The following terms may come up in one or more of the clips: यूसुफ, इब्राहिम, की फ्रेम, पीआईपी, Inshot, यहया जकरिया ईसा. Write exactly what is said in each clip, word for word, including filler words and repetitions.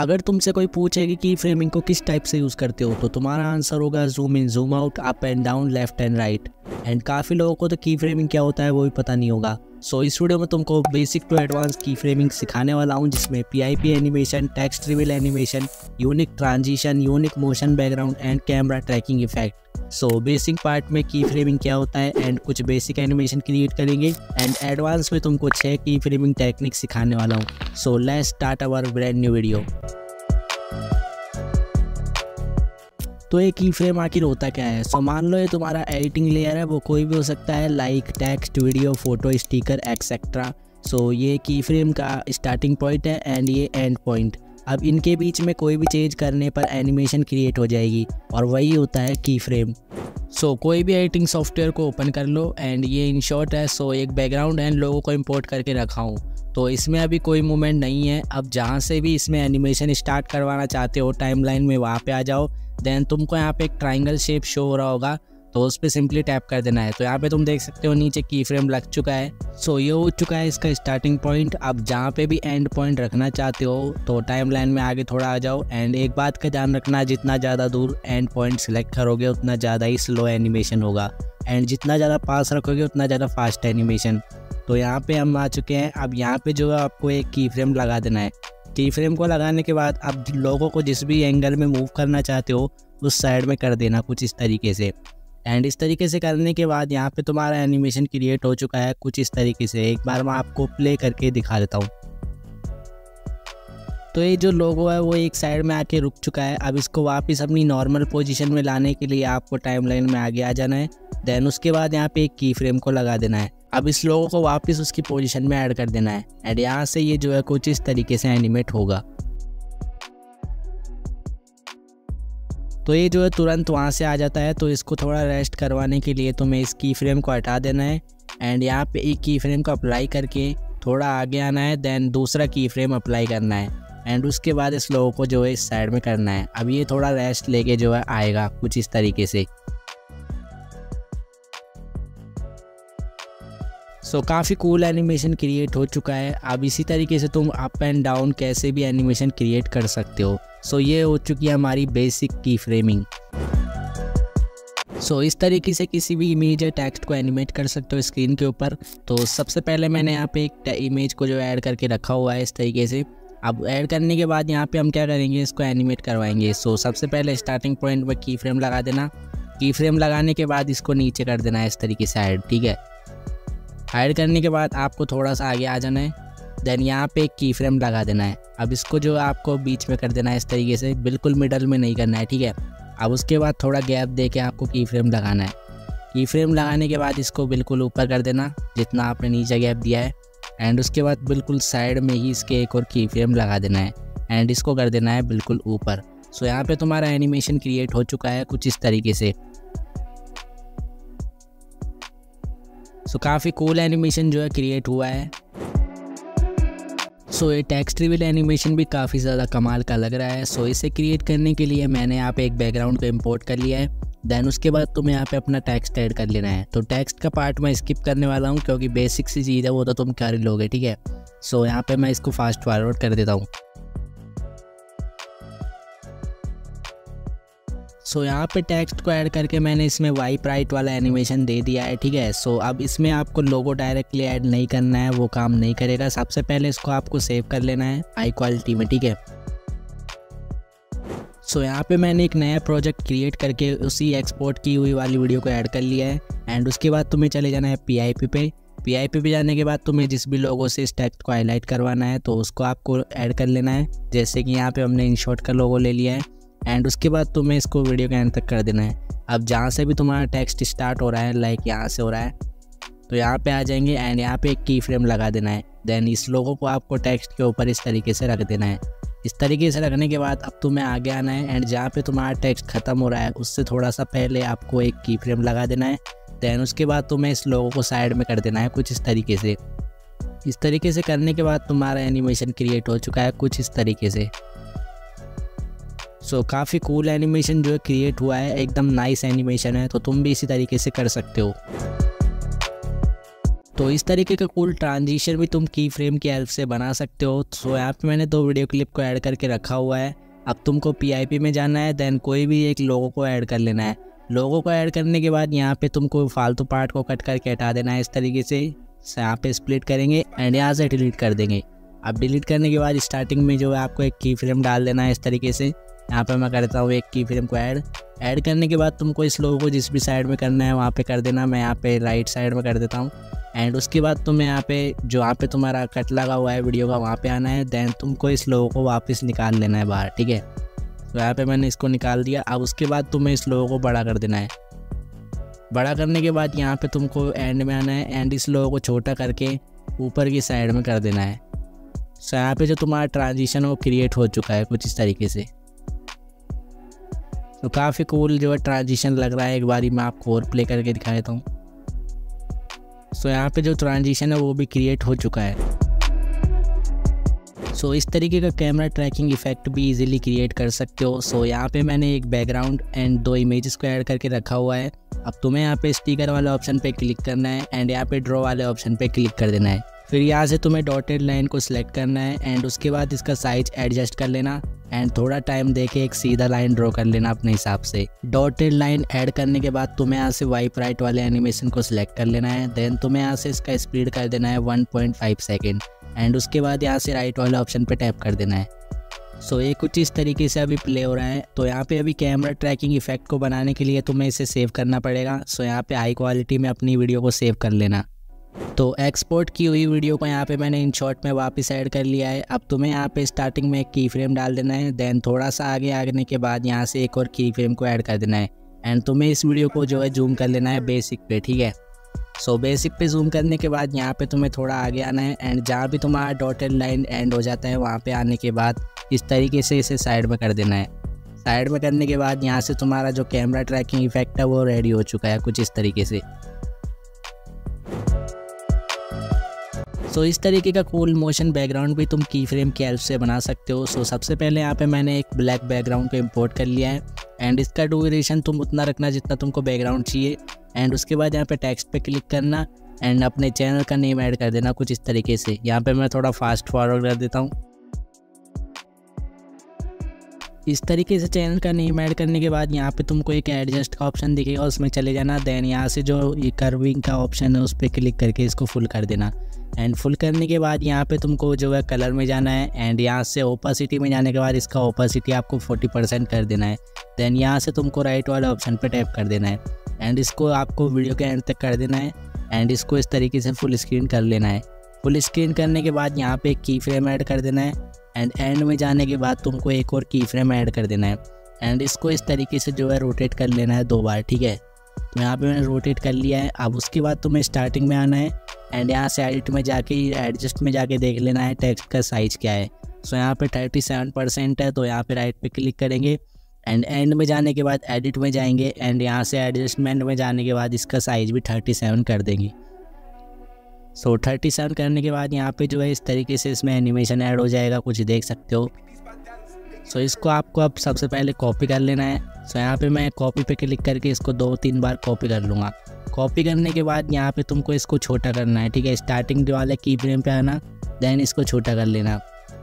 अगर तुमसे कोई पूछेगी कि फ्रेमिंग को किस टाइप से यूज़ करते हो तो तुम्हारा आंसर होगा zoom in zoom out, up and down, left and right. And काफ़ी लोगों को तो की फ्रेमिंग क्या होता है वो भी पता नहीं होगा। सो so, इस वीडियो में तुमको basic to advance keyframing सिखाने वाला हूँ, जिसमें पीआईपी animation, text reveal animation, unique transition, unique motion background and camera tracking effect. So basic part में की फ्रेमिंग क्या होता है एंड कुछ बेसिक एनिमेशन क्रिएट करेंगे एंड एडवांस में तुमको छः की फ्रेमिंग टेक्निक सिखाने वाला हूँ। So let's start our brand new video. तो ये की फ्रेम आखिर होता क्या है? सो मान लो ये तुम्हारा एडिटिंग लेयर है, वो कोई भी हो सकता है, like text, video, photo, sticker etcetera. So ये की फ्रेम का स्टार्टिंग पॉइंट है एंड ये एंड पॉइंट। अब इनके बीच में कोई भी चेंज करने पर एनिमेशन क्रिएट हो जाएगी और वही होता है की फ्रेम। सो so, कोई भी एडिटिंग सॉफ्टवेयर को ओपन कर लो एंड ये इनशॉट है। सो so, एक बैकग्राउंड एंड लोगों को इम्पोर्ट करके रखा हूँ, तो इसमें अभी कोई मूवमेंट नहीं है। अब जहाँ से भी इसमें एनिमेशन स्टार्ट करवाना चाहते हो टाइमलाइन में वहाँ पे आ जाओ। देन तुमको यहाँ पे एक ट्रायंगल शेप शो हो रहा होगा, तो उस पर सिंपली टैप कर देना है। तो यहाँ पे तुम देख सकते हो नीचे की फ्रेम लग चुका है। सो ये हो चुका है इसका स्टार्टिंग पॉइंट। अब जहाँ पे भी एंड पॉइंट रखना चाहते हो तो टाइमलाइन में आगे थोड़ा आ जाओ। एंड एक बात का ध्यान रखना, जितना ज़्यादा दूर एंड पॉइंट सेलेक्ट करोगे उतना ज़्यादा ही स्लो एनिमेशन होगा एंड जितना ज़्यादा पास रखोगे उतना ज़्यादा फास्ट एनिमेशन। तो यहाँ पे हम आ चुके हैं। अब यहाँ पे जो है आपको एक की फ्रेम लगा देना है। की फ्रेम को लगाने के बाद अब लोगों को जिस भी एंगल में मूव करना चाहते हो उस साइड में कर देना, कुछ इस तरीके से। एंड इस तरीके से करने के बाद यहाँ पे तुम्हारा एनिमेशन क्रिएट हो चुका है कुछ इस तरीके से। एक बार मैं आपको प्ले करके दिखा देता हूँ। तो ये जो लोगो है वो एक साइड में आके रुक चुका है। अब इसको वापस अपनी नॉर्मल पोजीशन में लाने के लिए आपको टाइमलाइन में आगे आ जाना है। देन उसके बाद यहाँ पे एक की फ्रेम को लगा देना है। अब इस लोगो को वापस उसकी पोजीशन में ऐड कर देना है एंड यहाँ से ये जो है कुछ इस तरीके से एनिमेट होगा। तो ये जो है तुरंत वहाँ से आ जाता है। तो इसको थोड़ा रेस्ट करवाने के लिए तुम्हें इस की फ्रेम को हटा देना है एंड यहाँ पे एक की फ्रेम को अप्लाई करके थोड़ा आगे आना है। देन दूसरा की फ्रेम अप्लाई करना है एंड उसके बाद इस लोगो को जो है इस साइड में करना है। अब ये थोड़ा रेस्ट लेके जो है आएगा कुछ इस तरीके से। सो so, काफ़ी कूल एनिमेशन क्रिएट हो चुका है। अब इसी तरीके से तुम अप एंड डाउन कैसे भी एनिमेशन क्रिएट कर सकते हो। सो so, ये हो चुकी है हमारी बेसिक की फ्रेमिंग। सो so, इस तरीके से किसी भी इमेज या टेक्स्ट को एनिमेट कर सकते हो स्क्रीन के ऊपर। तो सबसे पहले मैंने यहाँ पे एक इमेज को जो ऐड करके रखा हुआ है इस तरीके से। अब ऐड करने के बाद यहाँ पे हम क्या करेंगे, इसको एनिमेट करवाएंगे। सो so, सबसे पहले स्टार्टिंग पॉइंट पर की फ्रेम लगा देना। की फ्रेम लगाने के बाद इसको नीचे कर देना है इस तरीके से ऐड, ठीक है। ऐड करने के बाद आपको थोड़ा सा आगे आ जाना है। देन यहाँ पे की फ्रेम लगा देना है। अब इसको जो आपको बीच में कर देना है इस तरीके से, बिल्कुल मिडल में नहीं करना है, ठीक है। अब उसके बाद थोड़ा गैप दे के आपको की फ्रेम लगाना है। की फ्रेम लगाने के बाद इसको बिल्कुल ऊपर कर देना जितना आपने नीचे गैप दिया है एंड उसके बाद बिल्कुल साइड में ही इसके एक और की फ्रेम लगा देना है एंड इसको कर देना है बिल्कुल ऊपर। सो यहाँ पर तुम्हारा एनिमेशन क्रिएट हो चुका है कुछ इस तरीके से। सो so, काफ़ी कूल एनिमेशन जो है क्रिएट हुआ है। सो so, ये टेक्स्ट रिवील एनिमेशन भी काफ़ी ज़्यादा कमाल का लग रहा है। सो so, इसे क्रिएट करने के लिए मैंने यहाँ पे एक बैकग्राउंड को इंपोर्ट कर लिया है। देन उसके बाद तुम्हें यहाँ पे अपना टेक्स्ट ऐड कर लेना है। तो टेक्स्ट का पार्ट मैं स्किप करने वाला हूँ क्योंकि बेसिक सी चीज़ है वो तो तुम कर लोगे, ठीक है। सो so, यहाँ पर मैं इसको फास्ट फॉरवर्ड कर देता हूँ। सो so, यहाँ पे टेक्स्ट को ऐड करके मैंने इसमें वाइप राइट वाला एनिमेशन दे दिया है, ठीक है। सो so, अब इसमें आपको लोगो डायरेक्टली ऐड नहीं करना है, वो काम नहीं करेगा। सबसे पहले इसको आपको सेव कर लेना है हाई क्वालिटी में, ठीक है। सो so, यहाँ पे मैंने एक नया प्रोजेक्ट क्रिएट करके उसी एक्सपोर्ट की हुई वाली वीडियो को ऐड कर लिया है एंड उसके बाद तुम्हें चले जाना है पी आई पी पे। पी आई पी पे जाने के बाद तुम्हें जिस भी लोगों से इस टेक्स्ट को हाईलाइट करवाना है तो उसको आपको ऐड कर लेना है। जैसे कि यहाँ पर हमने इनशॉट का लोगो ले लिया है एंड उसके बाद तुम्हें इसको वीडियो के एंड तक कर देना है। अब जहाँ से भी तुम्हारा टेक्स्ट स्टार्ट हो रहा है, लाइक यहाँ से हो रहा है, तो यहाँ पे आ जाएंगे एंड यहाँ पे एक की फ्रेम लगा देना है। देन इस लोगो को आपको टेक्स्ट के ऊपर इस तरीके से रख देना है। इस तरीके से रखने के बाद अब तुम्हें आगे आना है एंड जहाँ पे तुम्हारा टेक्स्ट ख़त्म हो रहा है उससे थोड़ा सा पहले आपको एक की फ्रेम लगा देना है। देन उसके बाद तुम्हें इस लोगो को साइड में कर देना है कुछ इस तरीके से। इस तरीके से करने के बाद तुम्हारा एनिमेशन क्रिएट हो चुका है कुछ इस तरीके से। सो so, काफ़ी कूल एनिमेशन जो है क्रिएट हुआ है, एकदम नाइस एनिमेशन है। तो तुम भी इसी तरीके से कर सकते हो। तो इस तरीके का कूल ट्रांजिशन भी तुम की फ्रेम की हेल्प से बना सकते हो। सो यहाँ पे मैंने दो वीडियो क्लिप को ऐड करके रखा हुआ है। अब तुमको पीआईपी में जाना है, देन कोई भी एक लोगो को ऐड कर लेना है। लोगो को ऐड करने के बाद यहाँ पे तुमको फालतू पार्ट को कट करके हटा देना है इस तरीके से। यहाँ पे स्प्लिट करेंगे एंड यहाँ से डिलीट कर देंगे। अब डिलीट करने के बाद स्टार्टिंग में जो है आपको एक की फ्रेम डाल देना है इस तरीके से। यहाँ पे मैं करता हूँ एक की फ्रेम को ऐड। ऐड करने के बाद तुमको इस लोगो को जिस भी साइड में करना है वहाँ पे कर देना। मैं यहाँ पे राइट साइड में कर देता हूँ। एंड उसके बाद तुम्हें यहाँ पे जो यहाँ पे तुम्हारा कट लगा हुआ है वीडियो का वहाँ पे आना है। देन तुमको इस लोगो को वापस निकाल लेना है बाहर, ठीक है। तो यहाँ पे मैंने इसको निकाल दिया। अब उसके बाद तुम्हें इस लोगो को बड़ा कर देना है। बड़ा करने के बाद यहाँ पे तुमको एंड में आना है एंड इस लोगो को छोटा करके ऊपर की साइड में कर देना है। सो यहाँ पे जो तुम्हारा ट्रांजिशन वो क्रिएट हो चुका है कुछ इस तरीके से। तो काफ़ी कूल जो है ट्रांजिशन लग रहा है। एक बारी मैं आपको और प्ले करके दिखा देता हूँ। सो यहाँ पे जो ट्रांजिशन है वो भी क्रिएट हो चुका है। सो so, इस तरीके का कैमरा ट्रैकिंग इफेक्ट भी इजीली क्रिएट कर सकते हो। सो so, यहाँ पे मैंने एक बैकग्राउंड एंड दो इमेजेस को ऐड करके रखा हुआ है। अब तुम्हें यहाँ पे स्टिकर वाले ऑप्शन पे क्लिक करना है एंड यहाँ पे ड्रॉ वाले ऑप्शन पे क्लिक कर देना है। फिर यहाँ से तुम्हें डॉटेड लाइन को सिलेक्ट करना है एंड उसके बाद इसका साइज एडजस्ट कर लेना एंड थोड़ा टाइम देके एक सीधा लाइन ड्रॉ कर लेना अपने हिसाब से। डॉटेड लाइन ऐड करने के बाद तुम्हें यहाँ से वाइप राइट वाले एनिमेशन को सिलेक्ट कर लेना है। देन तुम्हें यहाँ से इसका स्पीड कर देना है one point five second and उसके बाद यहाँ से राइट वाले ऑप्शन पे टैप कर देना है। सो ये कुछ इस तरीके से अभी प्ले हो रहा है। तो यहाँ पे अभी कैमरा ट्रैकिंग इफेक्ट को बनाने के लिए तुम्हें इसे सेव करना पड़ेगा। सो यहाँ पे हाई क्वालिटी में अपनी वीडियो को सेव कर लेना। तो एक्सपोर्ट की हुई वीडियो को यहाँ पे मैंने इनशॉट में वापस ऐड कर लिया है। अब तुम्हें यहाँ पे स्टार्टिंग में एक की फ्रेम डाल देना है। देन थोड़ा सा आगे आने के बाद यहाँ से एक और की फ्रेम को ऐड कर देना है एंड तुम्हें इस वीडियो को जो है जूम कर लेना है बेसिक पे, ठीक है। सो बेसिक पे जूम करने के बाद यहाँ पे तुम्हें थोड़ा आगे आना है एंड जहाँ भी तुम्हारा डॉटेड लाइन एंड हो जाता है वहाँ पर आने के बाद इस तरीके से इसे साइड में कर देना है। साइड में करने के बाद यहाँ से तुम्हारा जो कैमरा ट्रैकिंग इफेक्ट है वो रेडी हो चुका है कुछ इस तरीके से। सो so, इस तरीके का कूल मोशन बैकग्राउंड भी तुम की फ्रेम की हेल्प से बना सकते हो। सो so, सबसे पहले यहाँ पे मैंने एक ब्लैक बैकग्राउंड को इंपोर्ट कर लिया है एंड इसका ड्यूरेशन तुम उतना रखना जितना तुमको बैकग्राउंड चाहिए। एंड उसके बाद यहाँ पे टेक्स्ट पे क्लिक करना एंड अपने चैनल का नेम ऐड कर देना कुछ इस तरीके से। यहाँ पे मैं थोड़ा फास्ट फॉरवर्ड कर देता हूँ। इस तरीके से चैनल का नेम ऐड करने के बाद यहाँ पे तुमको एक एडजस्ट का ऑप्शन दिखेगा, उसमें चले जाना। देन यहाँ से जो ये कर्विंग का ऑप्शन है उस पर क्लिक करके इसको फुल कर देना एंड फुल करने के बाद यहाँ पे तुमको जो है कलर में जाना है एंड यहाँ से ओपेसिटी में जाने के बाद इसका ओपेसिटी आपको फोर्टी परसेंट कर देना है। देन यहाँ से तुमको राइट वाले ऑप्शन पर टैप कर देना है एंड इसको आपको वीडियो के एंड तक कर देना है एंड इसको इस तरीके से फुल स्क्रीन कर लेना है। फुल स्क्रीन करने के बाद यहाँ पे एक की फ्रेम ऐड कर देना है एंड एंड में जाने के बाद तुमको एक और की फ्रेम ऐड कर देना है एंड इसको इस तरीके से जो है रोटेट कर लेना है दो बार, ठीक है। तो यहाँ पे मैंने रोटेट कर लिया है। अब उसके बाद तुम्हें स्टार्टिंग में आना है एंड यहाँ से एडिट में जाके एडजस्ट में जाके देख लेना है टेक्स्ट का साइज़ क्या है। सो यहाँ पे थर्टी सेवन परसेंट है तो यहाँ पे राइट पे क्लिक करेंगे एंड एंड में जाने के बाद एडिट में जाएंगे एंड यहाँ से एडजस्टमेंट में जाने के बाद इसका साइज़ भी थर्टी सेवन कर देंगे। सो थर्टी सेवन करने के बाद यहाँ पे जो है इस तरीके से इसमें एनिमेशन ऐड हो जाएगा कुछ देख सकते हो। सो इसको आपको अब सबसे पहले कॉपी कर लेना है। सो यहाँ पे मैं कॉपी पे क्लिक करके इसको दो तीन बार कॉपी कर लूँगा। कॉपी करने के बाद यहाँ पे तुमको इसको छोटा करना है, ठीक है। स्टार्टिंग वाले की फ्रेम पे आना, देन इसको छोटा कर लेना।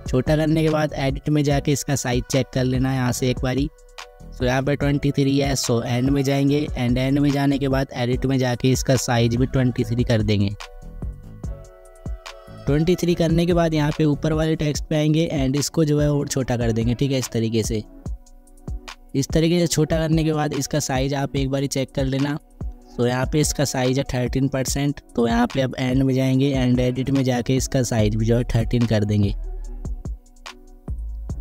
छोटा करने के बाद एडिट में जाके इसका साइज चेक कर लेना यहाँ से एक बारी। सो यहाँ पे ट्वेंटी थ्री है। सो एंड में जाएंगे एंड एंड में जाने के बाद एडिट में जाके इसका साइज भी ट्वेंटी थ्री कर देंगे। ट्वेंटी थ्री करने के बाद यहाँ पे ऊपर वाले टेक्स्ट पे आएंगे एंड इसको जो है और छोटा कर देंगे, ठीक है। इस तरीके से इस तरीके से छोटा करने के बाद इसका साइज़ आप एक बारी चेक कर लेना। तो यहाँ पे इसका साइज़ है थर्टीन परसेंट। तो यहाँ पे अब एंड में जाएंगे एंड एडिट में जाके इसका साइज़ भी जो है थर्टीन कर देंगे।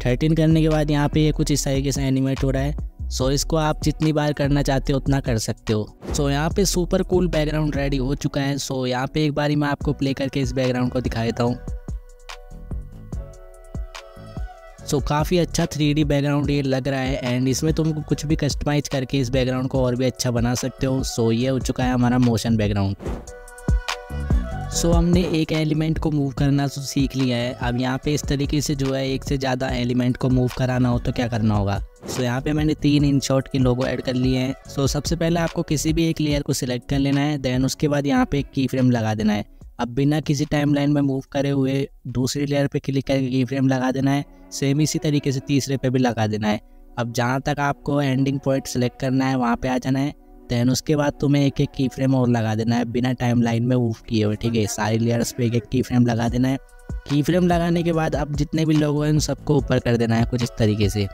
थर्टीन करने के बाद यहाँ पे ये कुछ इस तरीके से एनिमेट हो रहा है। सो so, इसको आप जितनी बार करना चाहते हो उतना कर सकते हो। सो so, यहाँ पे सुपर कूल बैकग्राउंड रेडी हो चुका है। सो so, यहाँ पे एक बारी मैं आपको प्ले करके इस बैकग्राउंड को दिखा देता हूँ। सो so, काफ़ी अच्छा थ्री डी बैकग्राउंड ये लग रहा है एंड इसमें तुम कुछ भी कस्टमाइज करके इस बैकग्राउंड को और भी अच्छा बना सकते हो। सो so, ये हो चुका है हमारा मोशन बैकग्राउंड। सो so, हमने एक एलिमेंट को मूव करना तो सीख लिया है। अब यहाँ पे इस तरीके से जो है एक से ज़्यादा एलिमेंट को मूव कराना हो तो क्या करना होगा। सो so, यहाँ पे मैंने तीन इनशॉट के लोगो ऐड कर लिए हैं। सो so, सबसे पहले आपको किसी भी एक लेयर को सिलेक्ट कर लेना है। देन उसके बाद यहाँ पे एक की फ्रेम लगा देना है। अब बिना किसी टाइमलाइन में मूव करे हुए दूसरी लेयर पे क्लिक करके की फ्रेम लगा देना है। सेम इसी तरीके से तीसरे पे भी लगा देना है। अब जहाँ तक आपको एंडिंग पॉइंट सेलेक्ट करना है वहाँ पे आ जाना है। दैन उसके बाद तुम्हें एक एक की फ्रेम और लगा देना है बिना टाइमलाइन में मूव किए हुए। ठीक है, सारी लेयर्स पे एक एक की फ्रेम लगा देना है। की फ्रेम लगाने के बाद अब जितने भी लोग हैं उन सबको ऊपर कर देना है कुछ इस तरीके से।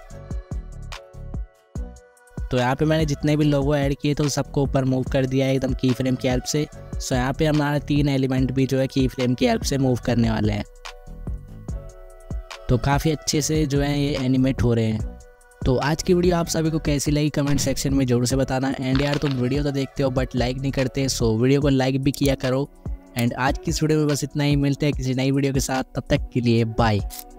तो यहाँ पे मैंने जितने भी लोगो ऐड किए थे सबको ऊपर मूव कर दिया है एकदम की फ्रेम की हेल्प से। सो यहाँ पे हमारे तीन एलिमेंट भी जो है की फ्रेम की हेल्प से मूव करने वाले हैं। तो काफ़ी अच्छे से जो है ये एनिमेट हो रहे हैं। तो आज की वीडियो आप सभी को कैसी लगी कमेंट सेक्शन में ज़रूर से बताना। एंड यार तुम वीडियो तो देखते हो बट लाइक नहीं करते, सो वीडियो को लाइक भी किया करो। एंड आज की इस वीडियो में बस इतना ही। मिलते हैं किसी नई वीडियो के साथ, तब तक के लिए बाय।